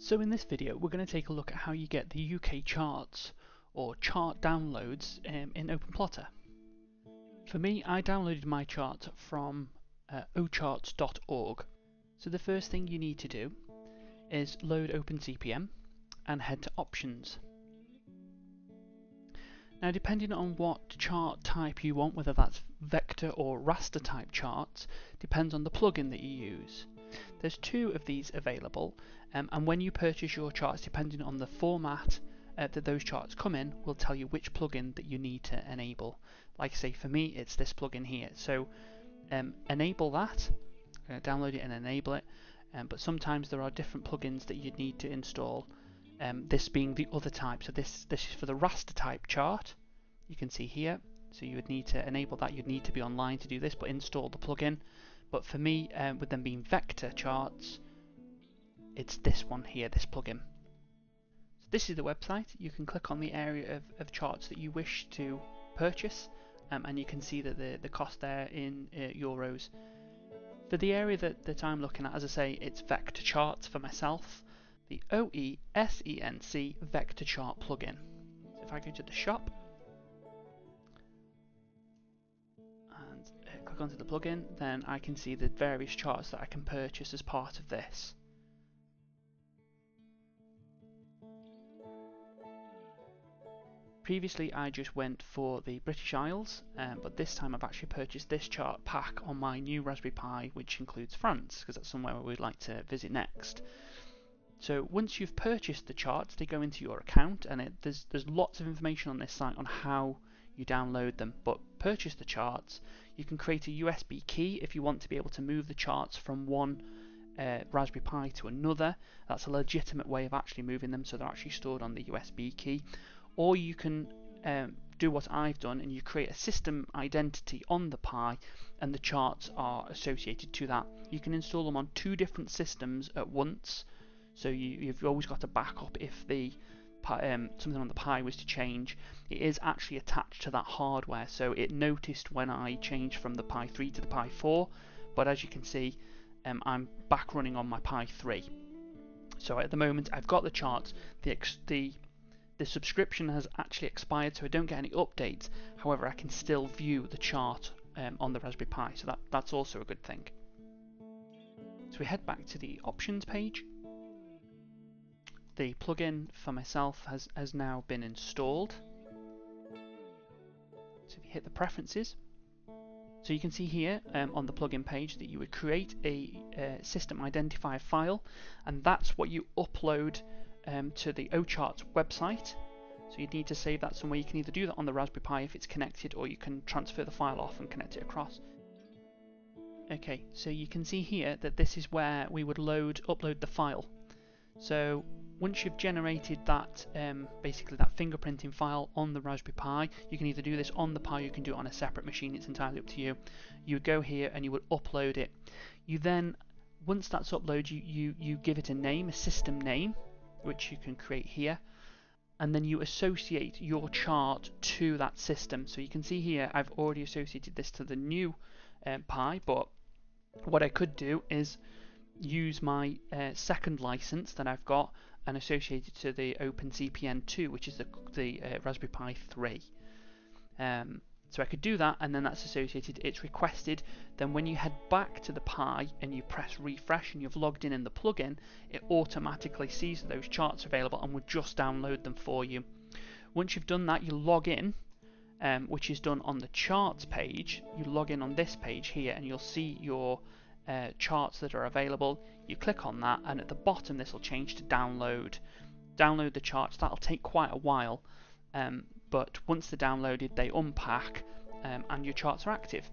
So in this video we're going to take a look at how you get the UK charts or chart downloads in OpenPlotter. For me, I downloaded my chart from o-charts.org. So the first thing you need to do is load OpenCPN and head to Options. Now, depending on what chart type you want, whether that's vector or raster type charts, depends on the plugin that you use. There's two of these available, and when you purchase your charts, depending on the format that those charts come in, will tell you which plugin that you need to enable. Like I say, for me it's this plugin here, so enable that, download it and enable it, but sometimes there are different plugins that you need to install, this being the other type. So this is for the raster type chart, you can see here, so you would need to enable that. You'd need to be online to do this, but install the plugin. But for me, with them being vector charts, it's this one here, this plugin. So this is the website. You can click on the area of charts that you wish to purchase, and you can see that the cost there in euros. For the area that I'm looking at, as I say, it's vector charts for myself, the OESENC vector chart plugin. So if I go to the shop, click onto the plugin, then I can see the various charts that I can purchase as part of this. Previously I just went for the British Isles, but this time I've actually purchased this chart pack on my new Raspberry Pi, which includes France, because that's somewhere we'd like to visit next. So once you've purchased the charts, they go into your account, and there's lots of information on this site on how you download them, but purchase the charts. You can create a USB key if you want to be able to move the charts from one Raspberry Pi to another. That's a legitimate way of actually moving them, so they're actually stored on the USB key. Or you can do what I've done, and you create a system identity on the Pi, and the charts are associated to that. You can install them on two different systems at once, so you've always got a backup if the something on the Pi was to change. It is actually attached to that hardware, so it noticed when I changed from the Pi 3 to the Pi 4, but as you can see, I'm back running on my Pi 3. So at the moment I've got the charts, the subscription has actually expired, so I don't get any updates. However, I can still view the chart on the Raspberry Pi, so that's also a good thing. So we head back to the Options page. The plugin for myself has now been installed. So if you hit the preferences, so you can see here on the plugin page that you would create a system identifier file, and that's what you upload to the OCharts website. So you'd need to save that somewhere. You can either do that on the Raspberry Pi if it's connected, or you can transfer the file off and connect it across. Okay, so you can see here that this is where we would upload the file. So once you've generated that, basically that fingerprinting file on the Raspberry Pi, you can either do this on the Pi, you can do it on a separate machine, it's entirely up to you. You would go here and you would upload it. You then, once that's uploaded, you give it a name, a system name, which you can create here, and then you associate your chart to that system. So you can see here I've already associated this to the new Pi, but what I could do is use my second license that I've got and associated to the OpenCPN 2, which is the Raspberry Pi 3. So I could do that, and then that's associated, it's requested. Then when you head back to the Pi and you press refresh and you've logged in the plugin, it automatically sees that those charts are available and will just download them for you. Once you've done that, you log in, which is done on the charts page. You log in on this page here and you'll see your charts that are available. You click on that, and at the bottom this will change to download the charts. That'll take quite a while, but once they're downloaded they unpack, and your charts are active.